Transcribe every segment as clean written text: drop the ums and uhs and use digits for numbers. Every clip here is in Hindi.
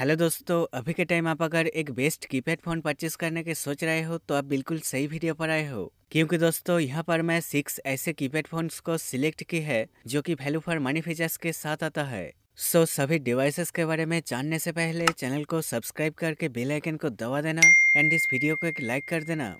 हेलो दोस्तों, अभी के टाइम आप अगर एक बेस्ट कीपैड फ़ोन परचेस करने के सोच रहे हो तो आप बिल्कुल सही वीडियो पर आए हो, क्योंकि दोस्तों यहाँ पर मैं 6 ऐसे कीपैड फ़ोन्स को सिलेक्ट की है जो कि वैल्यू फॉर मनी फीचर्स के साथ आता है। सो सभी डिवाइसेस के बारे में जानने से पहले चैनल को सब्सक्राइब करके बेल आइकन को दबा देना एंड इस वीडियो को एक लाइक कर देना।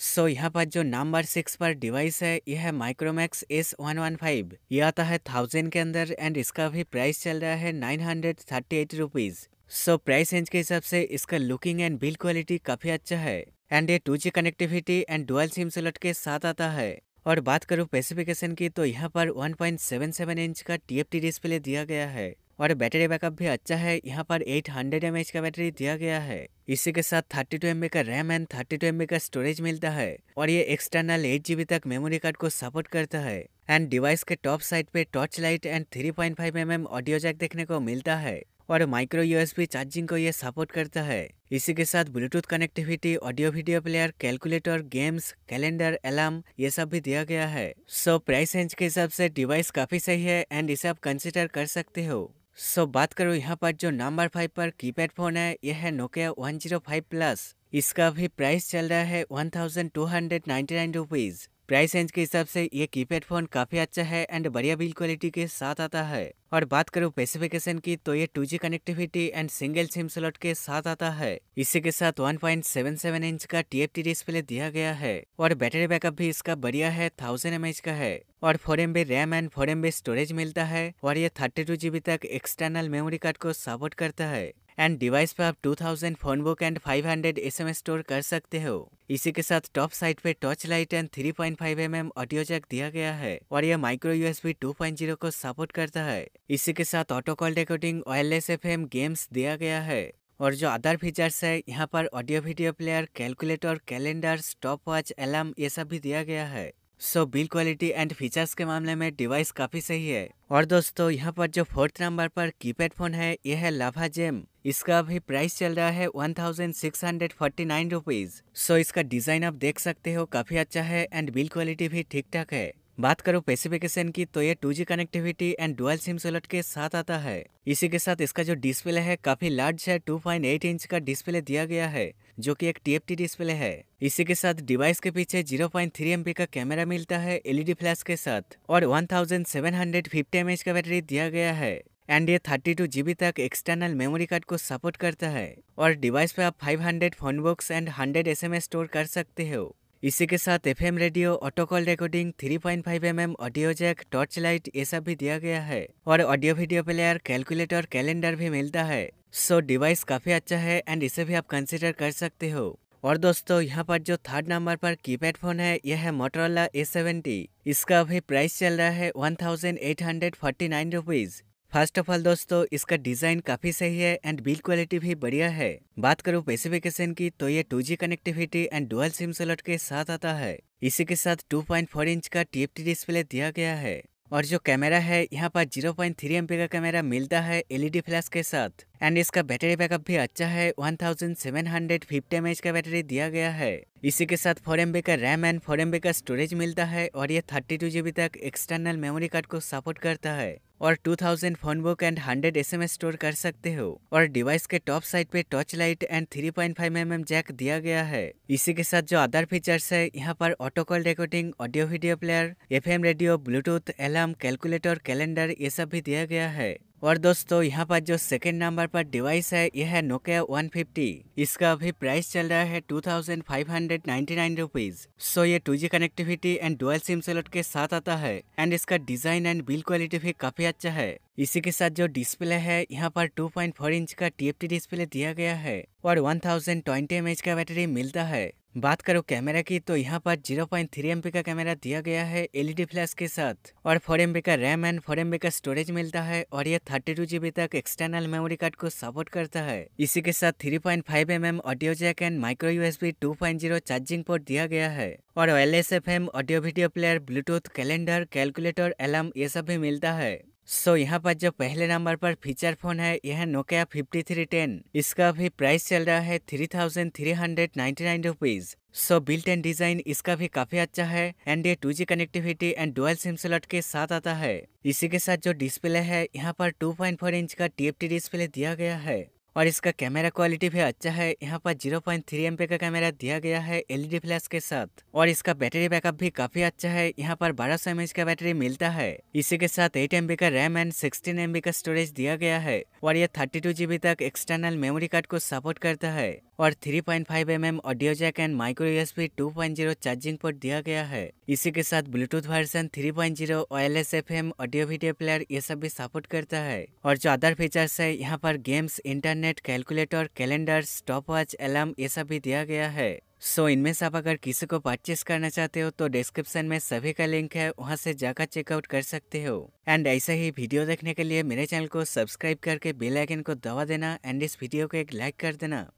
सो यहाँ पर जो नंबर 6 पर डिवाइस है यह है माइक्रोमैक्स S1115। यह आता है 1000 के अंदर एंड इसका भी प्राइस चल रहा है 938 रुपीज़। सो प्राइस रेंज के हिसाब से इसका लुकिंग एंड बिल्ड क्वालिटी काफ़ी अच्छा है एंड ये 2G connectivity and dual SIM slot के साथ आता है। और बात करूँ स्पेसिफिकेशन की तो यहाँ पर 1.77 इंच का TFT डिस्प्ले दिया गया है और बैटरी बैकअप भी अच्छा है, यहाँ पर 800 mAh का बैटरी दिया गया है। इसी के साथ 32 MB का रैम एंड 32 MB का स्टोरेज मिलता है और ये एक्सटर्नल 8GB तक मेमोरी कार्ड को सपोर्ट करता है। एंड डिवाइस के टॉप साइड पे torch light and 3.5mm audio jack देखने को मिलता है और माइक्रो USB चार्जिंग को ये सपोर्ट करता है। इसी के साथ Bluetooth connectivity, audio video player, calculator, games, calendar, alarm ये सब भी दिया गया है। सो प्राइस रेंज के हिसाब से डिवाइस काफ़ी सही है एंड इसे आप कंसिडर कर सकते हो। सो बात करो यहाँ पर जो नंबर 5 पर कीपैड फोन है यह है नोकिया 105 प्लस। इसका भी प्राइस चल रहा है 1299 रुपीज़। प्राइस रेंज के हिसाब से ये कीपैड फोन काफ़ी अच्छा है एंड बढ़िया बिल्ड क्वालिटी के साथ आता है। और बात करूँ स्पेसिफिकेशन की तो ये 2G connectivity and single SIM slot के साथ आता है। इसी के साथ 1.77 इंच का TFT डिस्प्ले दिया गया है और बैटरी बैकअप भी इसका बढ़िया है, 1000 mAh का है और 4 MB RAM and 4 MB storage मिलता है और ये 32GB तक एक्सटर्नल मेमोरी कार्ड को सपोर्ट करता है। एंड डिवाइस पर आप 2000 phone book and 500 SMS store कर सकते हो। इसी के साथ टॉप साइड पे torch light and 3.5mm audio jack दिया गया है और यह माइक्रो USB 2.0 को सपोर्ट करता है। इसी के साथ auto call recording, wireless FM, games दिया गया है। और जो अदर फीचर्स है यहाँ पर audio video player, calculator, calendar, stop watch, alarm ये सब भी दिया गया है। So build quality and features के मामले में डिवाइस काफ़ी सही है। और दोस्तों यहाँ पर जो 4th नंबर पर कीपैड फोन है यह है लावा जेम। इसका भी प्राइस चल रहा है 1649 रुपीज़। सो इसका डिज़ाइन आप देख सकते हो काफ़ी अच्छा है एंड बिल्ड क्वालिटी भी ठीक ठाक है। बात करूँ स्पेसिफिकेशन की तो ये 2G connectivity and dual SIM slot के साथ आता है। इसी के साथ इसका जो डिस्प्ले है काफ़ी लार्ज है, 2.8 इंच का डिस्प्ले दिया गया है जो कि एक TFT डिस्प्ले है। इसी के साथ डिवाइस के पीछे 0.3 MP का कैमरा मिलता है LED फ्लैश के साथ और 1750 mAh का बैटरी दिया गया है एंड ये 32GB तक एक्सटर्नल मेमोरी कार्ड को सपोर्ट करता है। और डिवाइस पे आप 500 phone books and 100 SMS store कर सकते हो। इसी के साथ FM radio, auto call recording, 3.5mm audio jack, torch light ये सब भी दिया गया है और audio video player, calculator, calendar भी मिलता है। सो डिवाइस काफ़ी अच्छा है एंड इसे भी आप कंसिडर कर सकते हो। और दोस्तों यहाँ पर जो 3rd नंबर पर कीपैड फोन है यह है मोटोरोला A70। इसका अभी प्राइस चल रहा है 1849 रुपीज़। फर्स्ट ऑफ ऑल दोस्तों इसका डिज़ाइन काफ़ी सही है एंड बिल्ड क्वालिटी भी बढ़िया है। बात करूँ स्पेसिफिकेशन की तो ये 2G connectivity and dual SIM slot के साथ आता है। इसी के साथ 2.4 इंच का TFT डिस्प्ले दिया गया है और जो कैमरा है यहाँ पर 0.3 MP का कैमरा मिलता है LED फ्लैश के साथ एंड इसका बैटरी बैकअप भी अच्छा है, 1750 mAh का बैटरी दिया गया है। इसी के साथ 4 MB का रैम एंड 4 MB का स्टोरेज मिलता है और ये 32GB तक एक्सटर्नल मेमोरी कार्ड को सपोर्ट करता है और 2000 phone book and 100 SMS store कर सकते हो। और डिवाइस के टॉप साइड पे torch light and 3.5mm jack दिया गया है। इसी के साथ जो अदर फीचर्स है यहाँ पर auto call recording, audio video player, FM radio, Bluetooth, alarm, calculator, calendar ये सब भी दिया गया है। और दोस्तों यहाँ पर जो 2nd नंबर पर डिवाइस है यह है नोकिया 150। इसका अभी प्राइस चल रहा है 2599 रुपीज़। सो ये 2G connectivity and dual SIM slot के साथ आता है एंड इसका डिज़ाइन एंड बिल्ड क्वालिटी भी काफ़ी अच्छा है। इसी के साथ जो डिस्प्ले है यहाँ पर 2.4 इंच का TFT डिस्प्ले दिया गया है और 1020 mAh का बैटरी मिलता है। बात करो कैमरा की तो यहाँ पर 0.3 MP का कैमरा दिया गया है LED फ्लैश के साथ और 4 MB का रैम एंड 4 MB का स्टोरेज मिलता है और यह 32GB तक एक्सटर्नल मेमोरी कार्ड को सपोर्ट करता है। इसी के साथ 3.5mm audio jack and micro USB 2.0 charging port दिया गया है और wireless FM, audio video player, Bluetooth, calendar, calculator, alarm ये सब भी मिलता है। सो यहाँ पर जो पहले नंबर पर फीचर फोन है यह नोकिया 5310। इसका भी प्राइस चल रहा है 3399 rupees. So built in design इसका भी काफी अच्छा है एंड ये 2G connectivity and dual SIM slot के साथ आता है। इसी के साथ जो डिस्प्ले है यहाँ पर 2.4 इंच का TFT डिस्प्ले दिया गया है और इसका कैमरा क्वालिटी भी अच्छा है। यहाँ पर 0.3 MP का कैमरा दिया गया है LED फ्लैश के साथ और इसका बैटरी बैकअप भी काफी अच्छा है। यहाँ पर 1200 mAh का बैटरी मिलता है। इसी के साथ 8 MB का रैम एंड 16 MB का स्टोरेज दिया गया है और यह 32 GB तक एक्सटर्नल मेमोरी कार्ड को सपोर्ट करता है और 3.5 mm audio jack and micro USB 2.0 charging port दिया गया है। इसी के साथ Bluetooth version 3.0 OLS FM audio video player ये सब भी सपोर्ट करता है। और जो अदर फीचर्स है यहाँ पर games, internet, calculator, calendar, stop watch, alarm ये सब भी दिया गया है। सो इनमें से आप अगर किसी को परचेस करना चाहते हो तो डिस्क्रिप्शन में सभी का लिंक है, वहाँ से जाकर चेकआउट कर सकते हो। एंड ऐसे ही वीडियो देखने के लिए मेरे चैनल को सब्सक्राइब करके बेल आइकन को दबा देना एंड इस वीडियो को एक लाइक कर देना।